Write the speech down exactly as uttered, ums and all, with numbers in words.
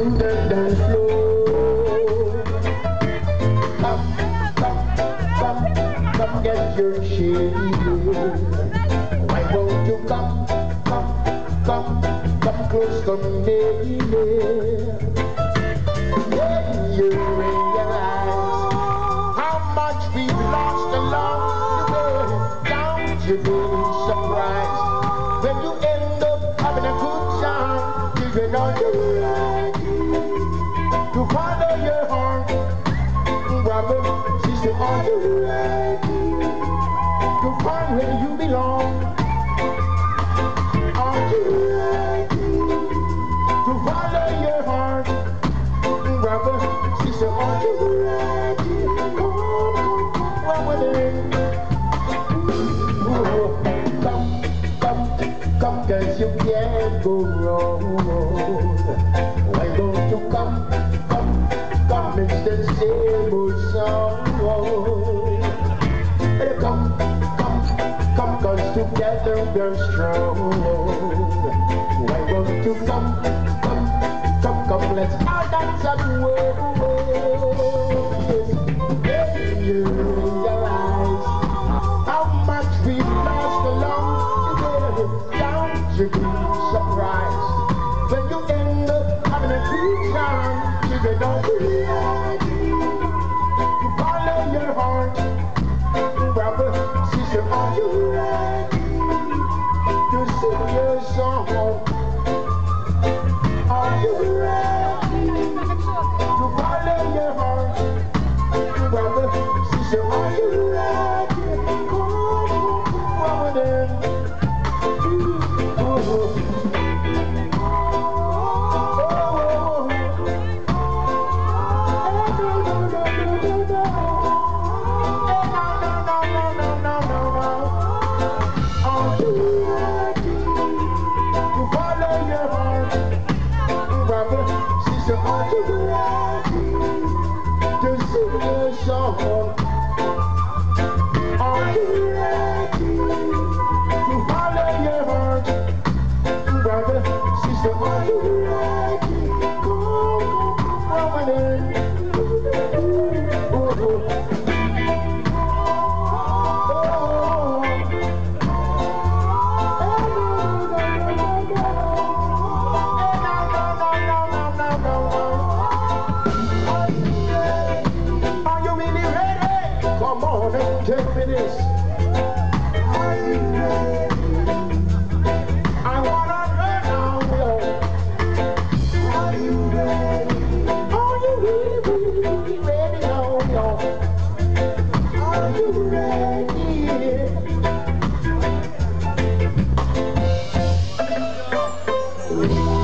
abundant and flow. Come, come, come, come get your shade. Why won't you come, come, come, come close, come near. When you realize how much we've lost along the way, don't you be surprised when you end up having a good time. You know you like it, to follow your heart, brother, sister, on the right, to find where you belong, on the right, to follow your heart, brother, sister, on the right, come with it, come, come, come, cause you can't go wrong. Together we're strong. Why won't you come, come, come, come, let's all dance and work. When you realize how much we've lost along the way, don't you be surprised when you end up having a good time. You can only realize you follow your heart, brother, sister, on your right. Thank you.